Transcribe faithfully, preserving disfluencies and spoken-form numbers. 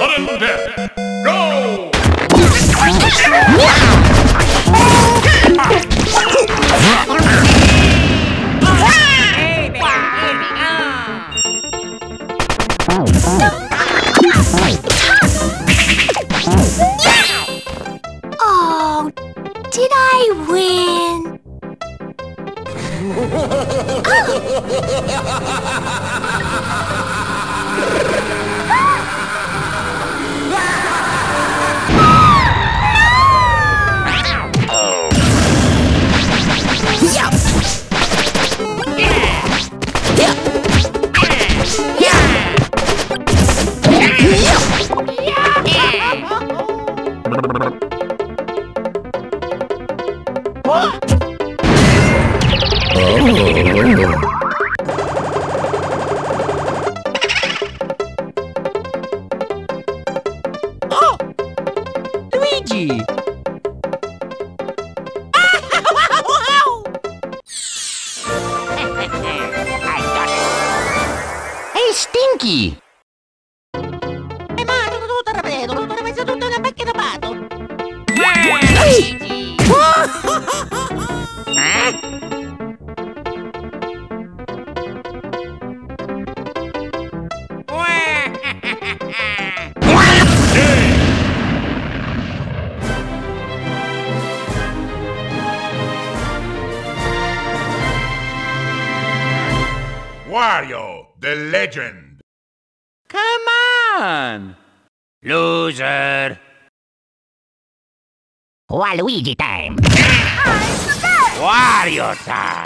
sudden death. Go! Oh, did I win? Wario, the legend. Come on, loser. Waluigi time. Wario time.